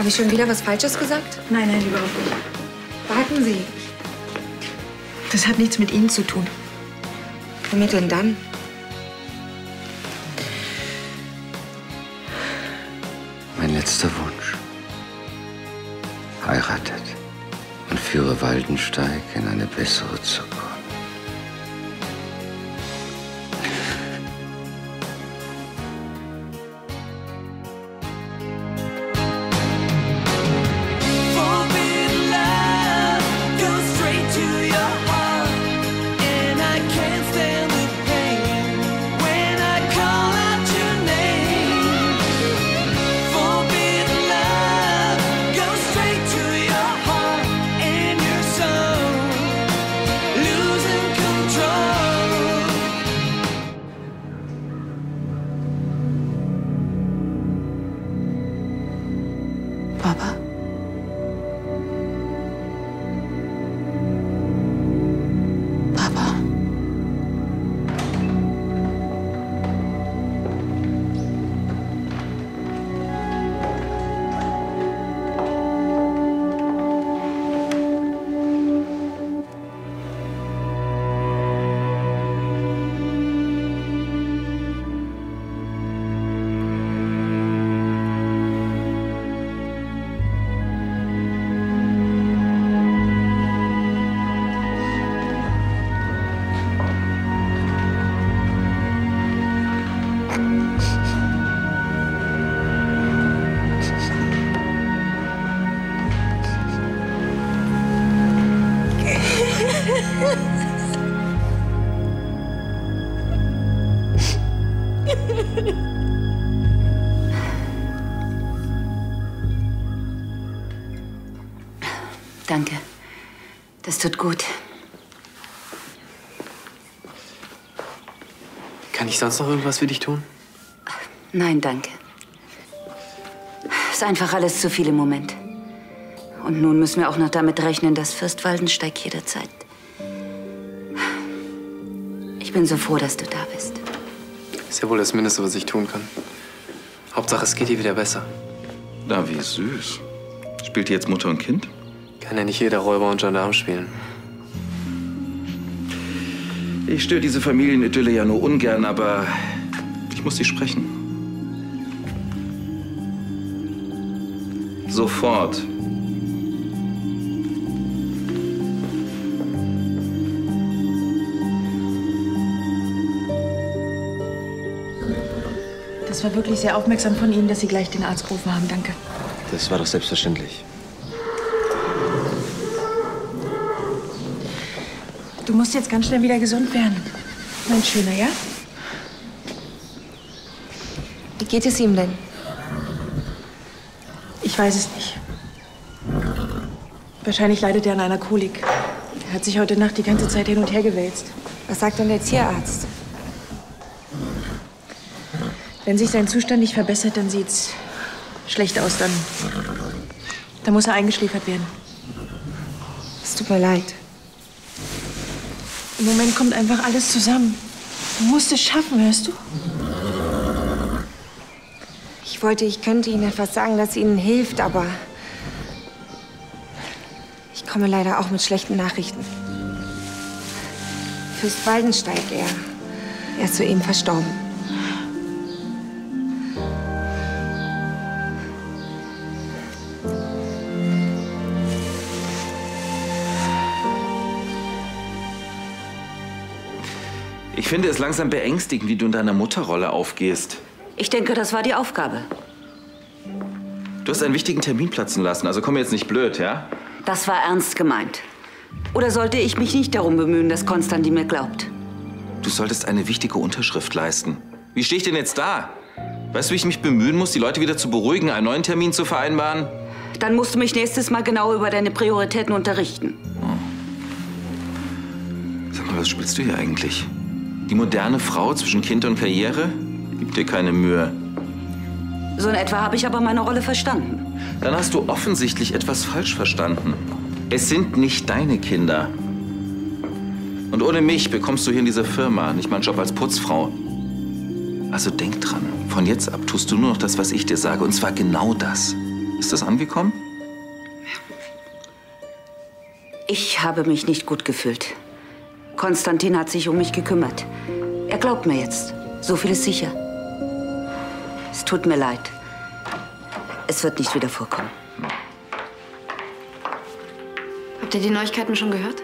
Habe ich schon wieder was Falsches gesagt? Nein, nein, überhaupt nicht. Warten Sie. Das hat nichts mit Ihnen zu tun. Womit denn dann? Mein letzter Wunsch. Heiratet und führe Waldenstein in eine bessere Zukunft. Danke. Das tut gut. Kann ich sonst noch irgendwas für dich tun? Nein, danke. Ist einfach alles zu viel im Moment. Und nun müssen wir auch noch damit rechnen, dass Fürst Waldenstein jederzeit... Ich bin so froh, dass du da bist. Ist ja wohl das Mindeste, was ich tun kann. Hauptsache, es geht dir wieder besser. Na, wie süß. Spielt ihr jetzt Mutter und Kind? Kann ja nicht jeder Räuber und Gendarm spielen. Ich störe diese Familienidylle ja nur ungern, aber ich muss dich sprechen. Sofort. Das war wirklich sehr aufmerksam von Ihnen, dass Sie gleich den Arzt gerufen haben. Danke. Das war doch selbstverständlich. Du musst jetzt ganz schnell wieder gesund werden, mein Schöner, ja? Wie geht es ihm denn? Ich weiß es nicht. Wahrscheinlich leidet er an einer Kolik. Er hat sich heute Nacht die ganze Zeit hin und her gewälzt. Was sagt denn der Tierarzt? Wenn sich sein Zustand nicht verbessert, dann sieht's schlecht aus. Dann muss er eingeschläfert werden. Es tut mir leid. Im Moment kommt einfach alles zusammen. Du musst es schaffen, hörst du? Ich könnte Ihnen etwas sagen, das Ihnen hilft, aber... Ich komme leider auch mit schlechten Nachrichten. Fürst Waldenstein, er ist soeben verstorben. Ich finde es langsam beängstigend, wie du in deiner Mutterrolle aufgehst. Ich denke, das war die Aufgabe. Du hast einen wichtigen Termin platzen lassen, also komm jetzt nicht blöd, ja? Das war ernst gemeint. Oder sollte ich mich nicht darum bemühen, dass Konstantin mir glaubt? Du solltest eine wichtige Unterschrift leisten. Wie stehe ich denn jetzt da? Weißt du, wie ich mich bemühen muss, die Leute wieder zu beruhigen, einen neuen Termin zu vereinbaren? Dann musst du mich nächstes Mal genau über deine Prioritäten unterrichten. Oh. Sag mal, was spielst du hier eigentlich? Die moderne Frau zwischen Kind und Karriere? Gib dir keine Mühe. So in etwa habe ich aber meine Rolle verstanden. Dann hast du offensichtlich etwas falsch verstanden. Es sind nicht deine Kinder. Und ohne mich bekommst du hier in dieser Firma nicht mal einen Job als Putzfrau. Also denk dran, von jetzt ab tust du nur noch das, was ich dir sage. Und zwar genau das. Ist das angekommen? Ich habe mich nicht gut gefühlt. Konstantin hat sich um mich gekümmert. Er glaubt mir jetzt. So viel ist sicher. Es tut mir leid. Es wird nicht wieder vorkommen. Habt ihr die Neuigkeiten schon gehört?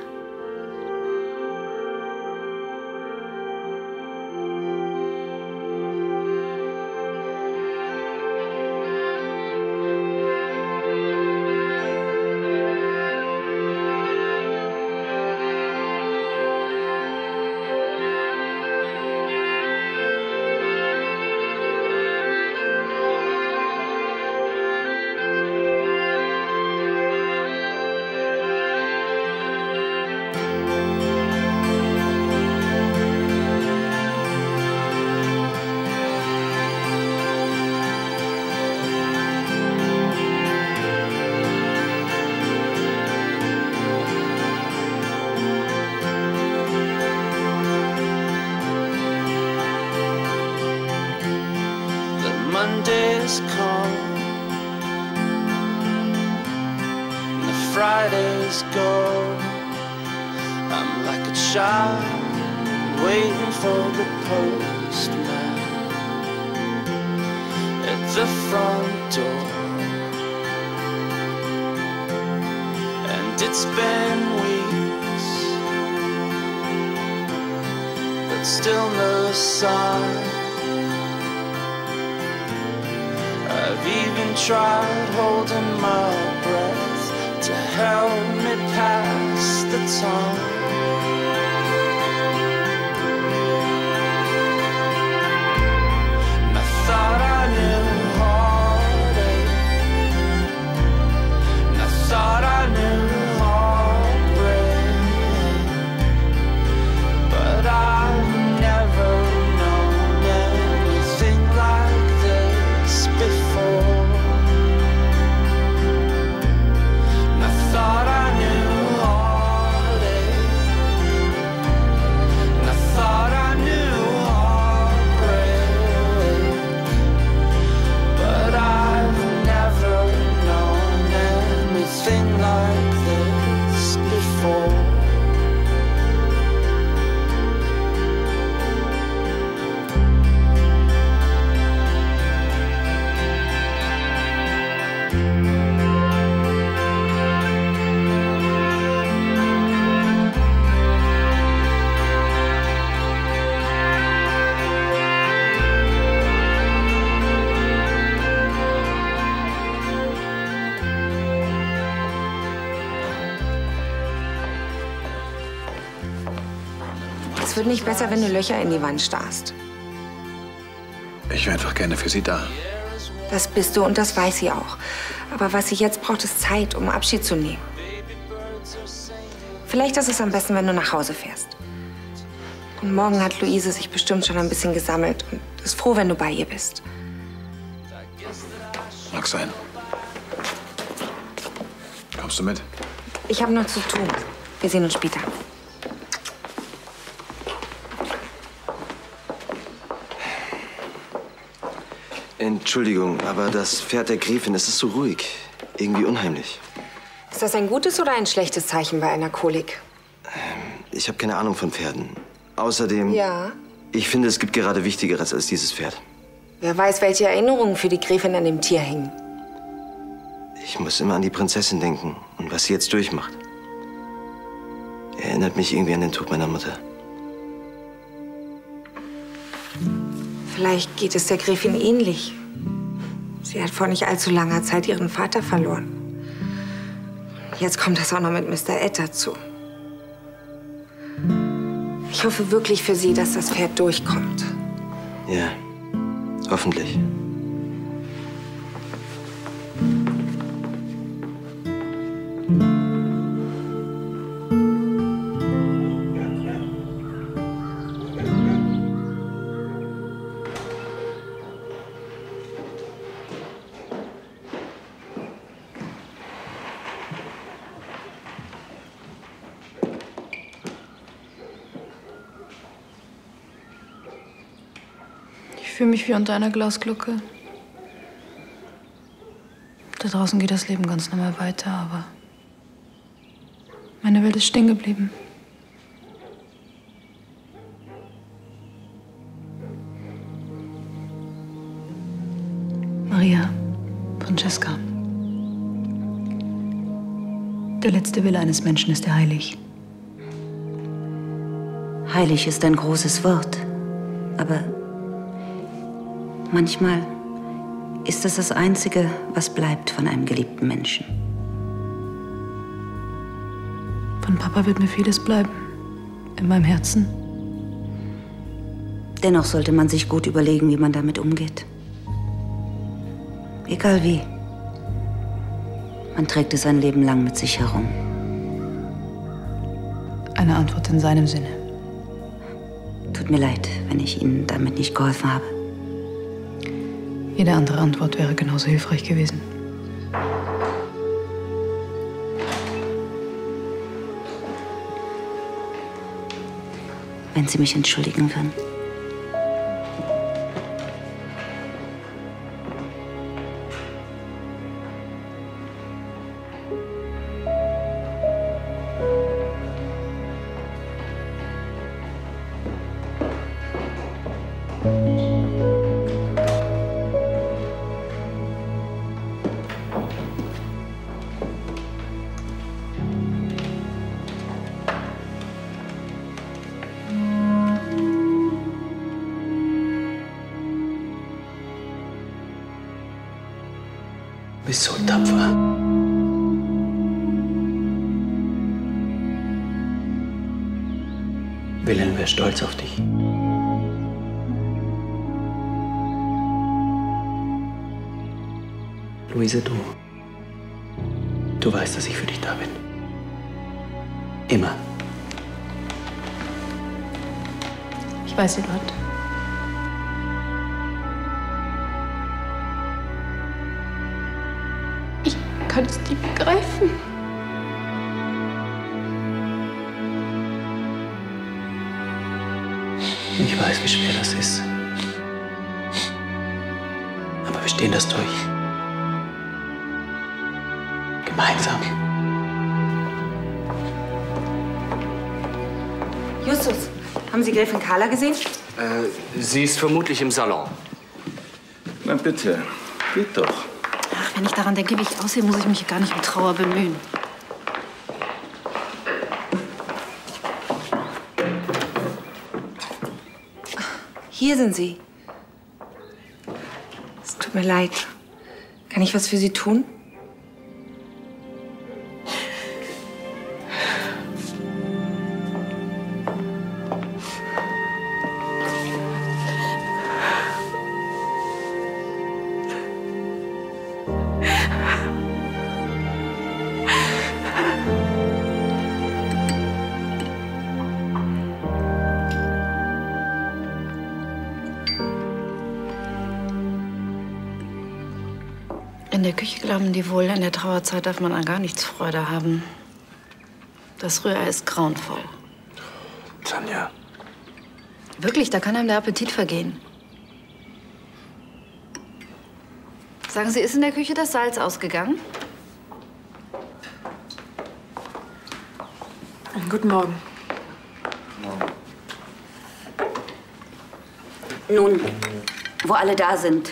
Es wird nicht besser, wenn du Löcher in die Wand starrst. Ich wäre einfach gerne für sie da. Das bist du und das weiß sie auch. Aber was sie jetzt braucht, ist Zeit, um Abschied zu nehmen. Vielleicht ist es am besten, wenn du nach Hause fährst. Und morgen hat Luise sich bestimmt schon ein bisschen gesammelt und ist froh, wenn du bei ihr bist. Mag sein. Kommst du mit? Ich habe noch zu tun. Wir sehen uns später. Entschuldigung, aber das Pferd der Gräfin, es ist so ruhig. Irgendwie unheimlich. Ist das ein gutes oder ein schlechtes Zeichen bei einer Kolik? Ich habe keine Ahnung von Pferden. Außerdem, ja. Ich finde, es gibt gerade Wichtigeres als dieses Pferd. Wer weiß, welche Erinnerungen für die Gräfin an dem Tier hängen. Ich muss immer an die Prinzessin denken und was sie jetzt durchmacht. Erinnert mich irgendwie an den Tod meiner Mutter. Vielleicht geht es der Gräfin ähnlich. Sie hat vor nicht allzu langer Zeit ihren Vater verloren. Jetzt kommt das auch noch mit Mr. Ed dazu. Ich hoffe wirklich für sie, dass das Pferd durchkommt. Ja, hoffentlich. Ich fühle mich wie unter einer Glasglocke. Da draußen geht das Leben ganz normal weiter, aber meine Welt ist stehen geblieben. Maria, Francesca. Der letzte Wille eines Menschen ist er heilig. Heilig ist ein großes Wort, aber manchmal ist es das Einzige, was bleibt von einem geliebten Menschen. Von Papa wird mir vieles bleiben, in meinem Herzen. Dennoch sollte man sich gut überlegen, wie man damit umgeht. Egal wie, man trägt es sein Leben lang mit sich herum. Eine Antwort in seinem Sinne. Tut mir leid, wenn ich Ihnen damit nicht geholfen habe. Jede andere Antwort wäre genauso hilfreich gewesen. Wenn Sie mich entschuldigen würden. Bist so tapfer. Wilhelm wäre stolz auf dich. Luise, du weißt, dass ich für dich da bin. Immer. Ich weiß, Eduard. Ich kann es nicht begreifen. Ich weiß, wie schwer das ist. Aber wir stehen das durch. Gemeinsam. Justus, haben Sie Gräfin Carla gesehen? Sie ist vermutlich im Salon. Na bitte, geht doch. Wenn ich daran denke, wie ich aussehe, muss ich mich gar nicht um Trauer bemühen. Hier sind Sie. Es tut mir leid. Kann ich was für Sie tun? In der Küche glauben die wohl, in der Trauerzeit darf man an gar nichts Freude haben. Das Rührei ist grauenvoll. Tanja. Wirklich, da kann einem der Appetit vergehen. Sagen Sie, ist in der Küche das Salz ausgegangen? Guten Morgen. Nun, wo alle da sind,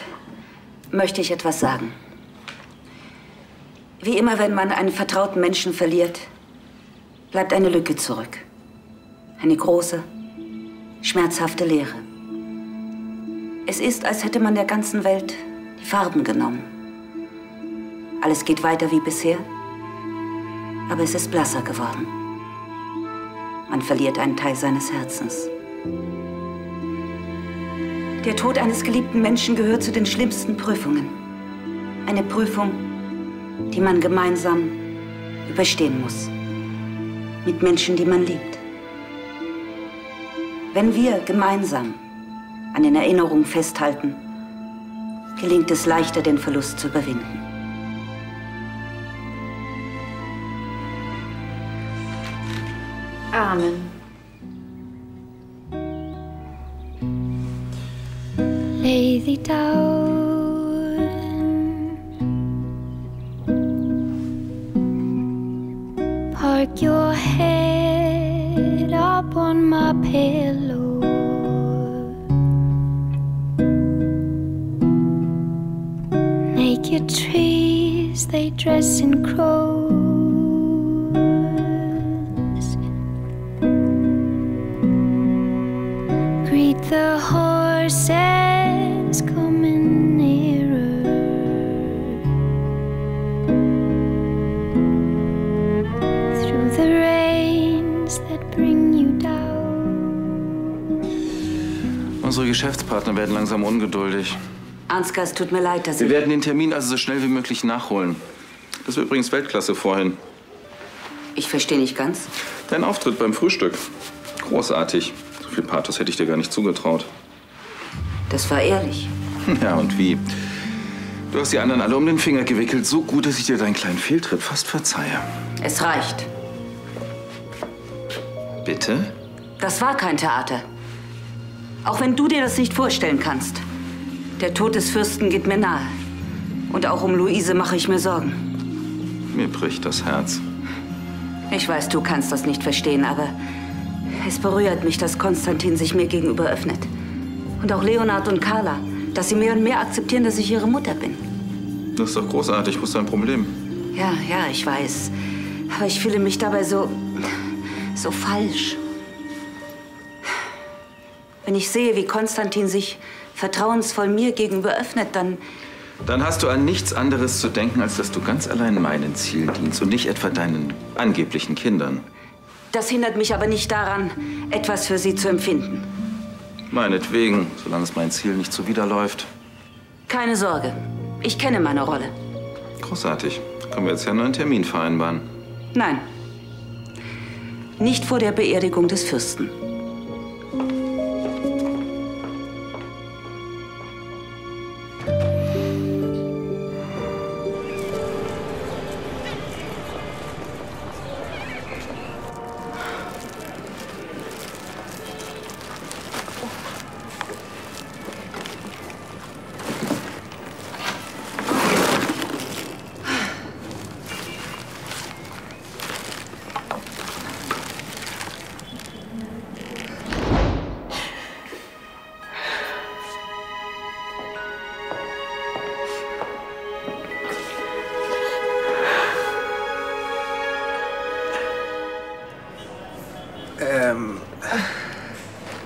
möchte ich etwas sagen. Wie immer, wenn man einen vertrauten Menschen verliert, bleibt eine Lücke zurück. Eine große, schmerzhafte Leere. Es ist, als hätte man der ganzen Welt die Farben genommen. Alles geht weiter wie bisher, aber es ist blasser geworden. Man verliert einen Teil seines Herzens. Der Tod eines geliebten Menschen gehört zu den schlimmsten Prüfungen. Eine Prüfung, die man gemeinsam überstehen muss. Mit Menschen, die man liebt. Wenn wir gemeinsam an den Erinnerungen festhalten, gelingt es leichter, den Verlust zu überwinden. Amen. Lay thee down. Stick your head up on my pillow. Naked trees, they dress in crows. Greet the horses coming nearer. Through the rains that bring you down. Unsere Geschäftspartner werden langsam ungeduldig. Ansgar, es tut mir leid, dass ich... Wir werden den Termin also so schnell wie möglich nachholen. Das war übrigens Weltklasse vorhin. Ich verstehe nicht ganz. Dein Auftritt beim Frühstück. Großartig. So viel Pathos hätte ich dir gar nicht zugetraut. Das war ehrlich. Ja, und wie? Du hast die anderen alle um den Finger gewickelt. So gut, dass ich dir deinen kleinen Fehltritt fast verzeihe. Es reicht. Bitte? Das war kein Theater. Auch wenn du dir das nicht vorstellen kannst. Der Tod des Fürsten geht mir nahe. Und auch um Luise mache ich mir Sorgen. Mir bricht das Herz. Ich weiß, du kannst das nicht verstehen, aber es berührt mich, dass Konstantin sich mir gegenüber öffnet. Und auch Leonhard und Carla, dass sie mehr und mehr akzeptieren, dass ich ihre Mutter bin. Das ist doch großartig. Wo ist dein Problem? Ja, ja, ich weiß. Aber ich fühle mich dabei so falsch. Wenn ich sehe, wie Konstantin sich vertrauensvoll mir gegenüber öffnet, dann... Dann hast du an nichts anderes zu denken, als dass du ganz allein meinen Zielen dienst und nicht etwa deinen angeblichen Kindern. Das hindert mich aber nicht daran, etwas für sie zu empfinden. Meinetwegen, solange es mein Ziel nicht zuwiderläuft. Keine Sorge, ich kenne meine Rolle. Großartig. Können wir jetzt ja nur einen Termin vereinbaren? Nein. Nicht vor der Beerdigung des Fürsten.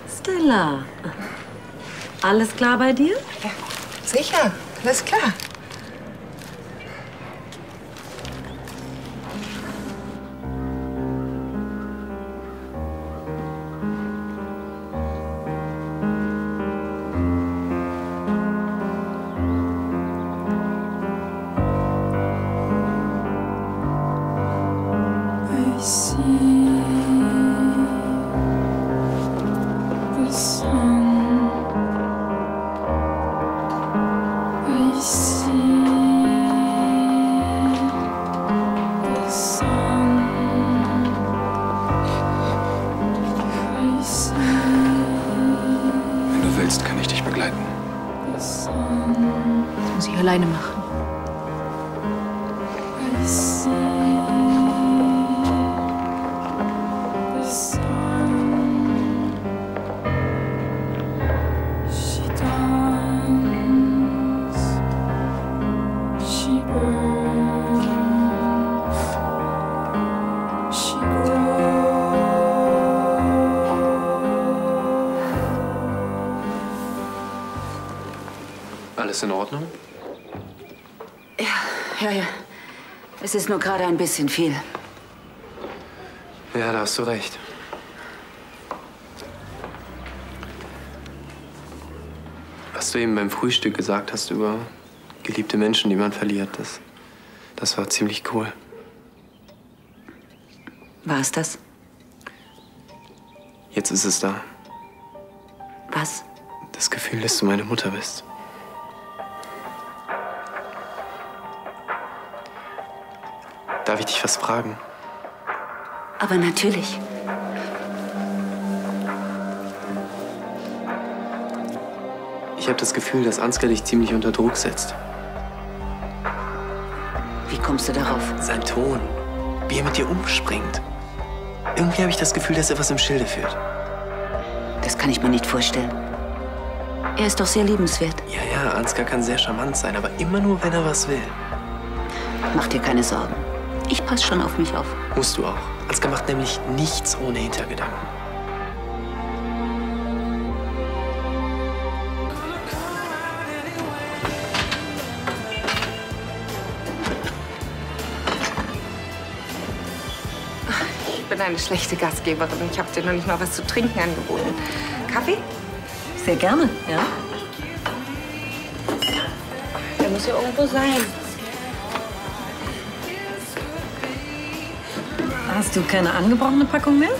Stella, alles klar bei dir? Ja, sicher, alles klar. Alles in Ordnung? Ja, ja, ja. Es ist nur gerade ein bisschen viel. Ja, da hast du recht. Was du eben beim Frühstück gesagt hast über geliebte Menschen, die man verliert, das war ziemlich cool. War es das? Jetzt ist es da. Was? Das Gefühl, dass du meine Mutter bist. Darf ich dich was fragen? Aber natürlich. Ich habe das Gefühl, dass Ansgar dich ziemlich unter Druck setzt. Wie kommst du darauf? Sein Ton, wie er mit dir umspringt. Irgendwie habe ich das Gefühl, dass er was im Schilde führt. Das kann ich mir nicht vorstellen. Er ist doch sehr liebenswert. Ja, ja, Ansgar kann sehr charmant sein, aber immer nur, wenn er was will. Mach dir keine Sorgen. Ich passe schon auf mich auf. Musst du auch. Ansgar macht nämlich nichts ohne Hintergedanken. Eine schlechte Gastgeberin. Ich habe dir noch nicht mal was zu trinken angeboten. Kaffee? Sehr gerne, ja. Der muss ja irgendwo sein. Hast du keine angebrochene Packung mehr?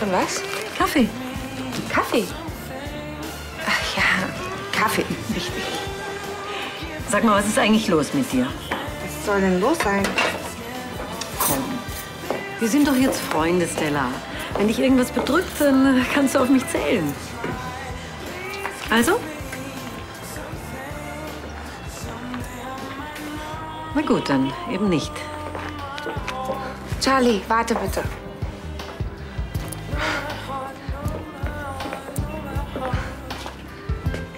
Von was? Kaffee. Kaffee? Ach ja, Kaffee. Richtig. Sag mal, was ist eigentlich los mit dir? Was soll denn los sein? Wir sind doch jetzt Freunde, Stella. Wenn dich irgendwas bedrückt, dann kannst du auf mich zählen. Also? Na gut, dann eben nicht. Charlie, warte bitte.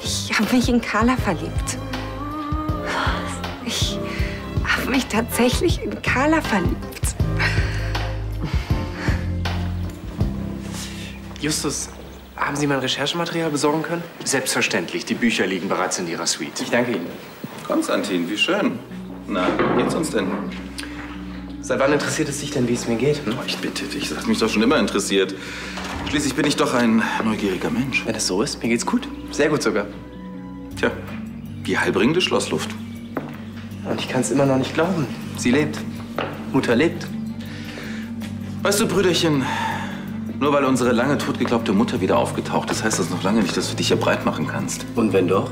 Ich habe mich in Carla verliebt. Ich habe mich tatsächlich in Carla verliebt. Justus, haben Sie mein Recherchematerial besorgen können? Selbstverständlich. Die Bücher liegen bereits in Ihrer Suite. Ich danke Ihnen. Konstantin, wie schön. Na, wie geht's uns denn? Seit wann interessiert es dich denn, wie es mir geht? Hm? Oh, ich bitte dich. Das hat mich doch schon immer interessiert. Schließlich bin ich doch ein neugieriger Mensch. Wenn es so ist, mir geht's gut. Sehr gut sogar. Tja, die halbringende Schlossluft. Und ich kann's immer noch nicht glauben. Sie lebt. Mutter lebt. Weißt du, Brüderchen, nur weil unsere lange totgeglaubte Mutter wieder aufgetaucht ist, heißt das noch lange nicht, dass du dich hier breit machen kannst. Und wenn doch?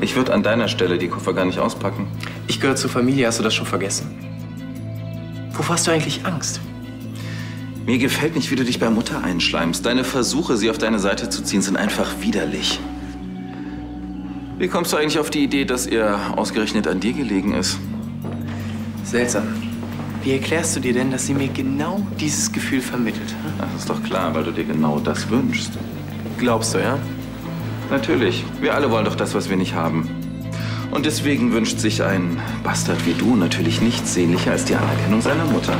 Ich würde an deiner Stelle die Koffer gar nicht auspacken. Ich gehöre zur Familie, hast du das schon vergessen? Wovor hast du eigentlich Angst? Mir gefällt nicht, wie du dich bei Mutter einschleimst. Deine Versuche, sie auf deine Seite zu ziehen, sind einfach widerlich. Wie kommst du eigentlich auf die Idee, dass ihr ausgerechnet an dir gelegen ist? Seltsam. Wie erklärst du dir denn, dass sie mir genau dieses Gefühl vermittelt? Hm? Das ist doch klar, weil du dir genau das wünschst. Glaubst du, ja? Natürlich. Wir alle wollen doch das, was wir nicht haben. Und deswegen wünscht sich ein Bastard wie du natürlich nichts sehnlicher als die Anerkennung seiner Mutter.